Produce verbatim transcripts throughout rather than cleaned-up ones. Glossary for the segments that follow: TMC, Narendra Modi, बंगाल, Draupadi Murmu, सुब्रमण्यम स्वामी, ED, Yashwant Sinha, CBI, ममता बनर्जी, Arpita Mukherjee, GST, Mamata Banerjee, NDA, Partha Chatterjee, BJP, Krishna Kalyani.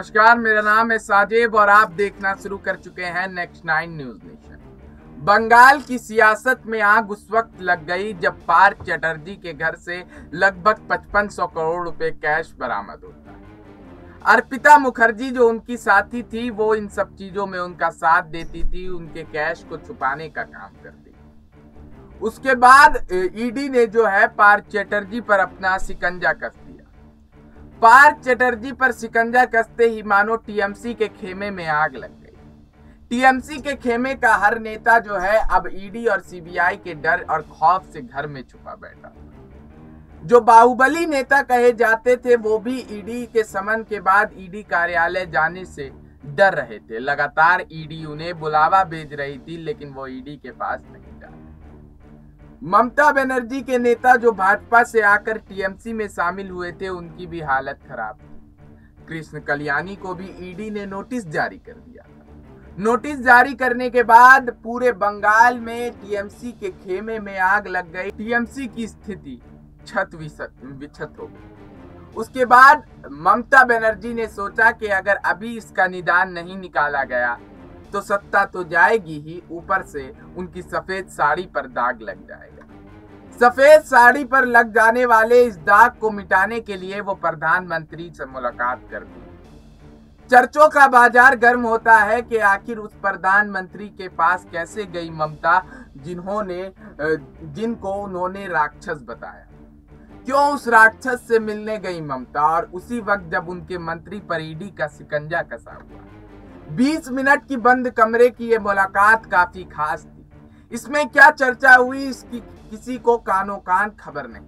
नमस्कार, मेरा नाम है साजिब और आप देखना शुरू कर चुके हैं next nine news nation. बंगाल की सियासत में आग उस वक्त लग गई जब पार्थ चटर्जी के घर से लगभग पचपन सौ करोड़ रुपए कैश बरामद होता है। अर्पिता मुखर्जी जो उनकी साथी थी वो इन सब चीजों में उनका साथ देती थी, उनके कैश को छुपाने का काम करती। उसके बाद ईडी ने जो है पार्थ चटर्जी पर अपना शिकंजा कस दिया। पार्थ चटर्जी पर शिकंजा कसते ही मानो टीएमसी के खेमे में आग लग गई। टीएमसी के खेमे का हर नेता जो है अब ईडी और सीबीआई के डर और खौफ से घर में छुपा बैठा। जो बाहुबली नेता कहे जाते थे वो भी ईडी के समन के बाद ईडी कार्यालय जाने से डर रहे थे। लगातार ईडी उन्हें बुलावा भेज रही थी लेकिन वो ईडी के पास नहीं जा रहे। ममता बनर्जी के नेता जो भाजपा से आकर टीएमसी में शामिल हुए थे उनकी भी हालत खराब थी। कृष्ण कल्याणी को भी ईडी ने नोटिस जारी कर दिया। नोटिस जारी करने के बाद पूरे बंगाल में टीएमसी के खेमे में आग लग गई। टीएमसी की स्थिति छत विछत हो गई। उसके बाद ममता बनर्जी ने सोचा कि अगर अभी इसका निदान नहीं निकाला गया तो सत्ता तो जाएगी ही, ऊपर से उनकी सफेद साड़ी पर दाग लग जाएगा। सफेद साड़ी पर लग जाने वाले इस दाग को मिटाने के लिए वो प्रधानमंत्री से मुलाकात करती। चर्चों का बाजार गर्म होता है कि आखिर उस प्रधानमंत्री के पास कैसे गई ममता जिन्होंने जिनको उन्होंने राक्षस बताया। क्यों उस राक्षस से मिलने गई ममता, और उसी वक्त जब उनके मंत्री पर ईडी का शिकंजा कसा हुआ। बीस मिनट की बंद कमरे की ये मुलाकात काफी खास थी। इसमें क्या चर्चा हुई इसकी किसी को कानो कान खबर नहीं,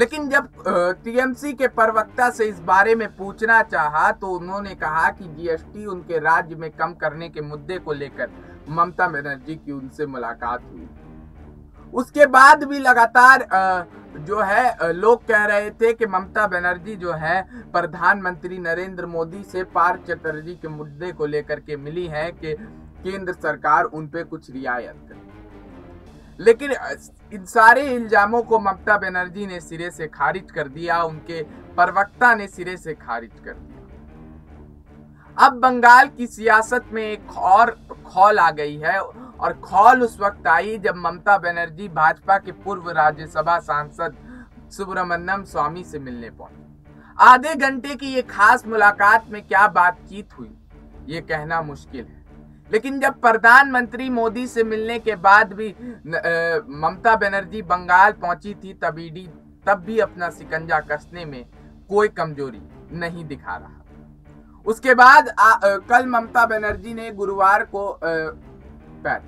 लेकिन जब टीएमसी के प्रवक्ता से इस बारे में पूछना चाहा तो उन्होंने कहा कि जीएसटी उनके राज्य में कम करने के मुद्दे को लेकर ममता बनर्जी की उनसे मुलाकात हुई। उसके बाद भी लगातार जो है लोग कह रहे थे कि ममता बनर्जी जो है प्रधानमंत्री नरेंद्र मोदी से पार्थ चटर्जी के मुद्दे को लेकर के मिली है कि केंद्र सरकार उन पे कुछ रियायत करे, लेकिन इन सारे इल्जामों को ममता बनर्जी ने सिरे से खारिज कर दिया। उनके प्रवक्ता ने सिरे से खारिज कर दिया। अब बंगाल की सियासत में एक और खौल आ गई है, और खौल उस वक्त आई जब ममता बनर्जी भाजपा के पूर्व राज्यसभा सांसद सुब्रमण्यम स्वामी से मिलने पहुंची। आधे घंटे की ये खास मुलाकात में क्या बातचीत हुई ये कहना मुश्किल है, लेकिन जब प्रधानमंत्री मोदी से मिलने के बाद भी ममता बनर्जी बंगाल पहुंची थी तब ईडी तब भी अपना शिकंजा कसने में कोई कमजोरी नहीं दिखा रहा। उसके बाद आ, आ, कल ममता बनर्जी ने गुरुवार को आ, पैट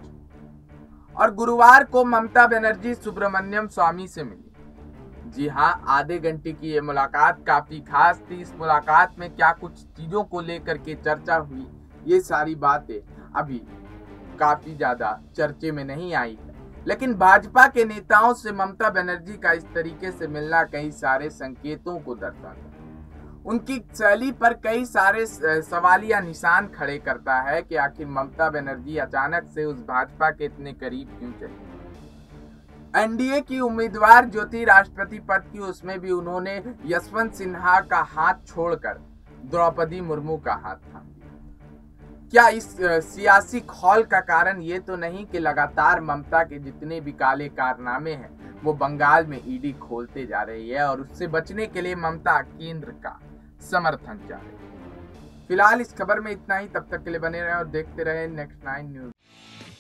और गुरुवार को ममता बनर्जी सुब्रमण्यम स्वामी से मिली। जी हाँ, आधे घंटे की ये मुलाकात काफी खास थी। इस मुलाकात में क्या कुछ चीजों को लेकर के चर्चा हुई ये सारी बातें अभी काफी ज्यादा चर्चे में नहीं आई, लेकिन भाजपा के नेताओं से ममता बनर्जी का इस तरीके से मिलना कई सारे संकेतों को दर्शाता है। उनकी शैली पर कई सारे सवालिया निशान खड़े करता है कि आखिर ममता बनर्जी अचानक से उस भाजपा के इतने करीब क्यों चली। एनडीए की उम्मीदवार जो थी राष्ट्रपति पद की, उसमें भी उन्होंने यशवंत सिन्हा का हाथ छोड़कर द्रौपदी मुर्मू का हाथ था। क्या इस सियासी खौल का कारण ये तो नहीं कि लगातार ममता के जितने भी काले कारनामे हैं वो बंगाल में ईडी खोलते जा रही है, और उससे बचने के लिए ममता केंद्र का समर्थन चाह रही है। फिलहाल इस खबर में इतना ही। तब तक के लिए बने रहें और देखते रहें नेक्स्ट नाइन न्यूज।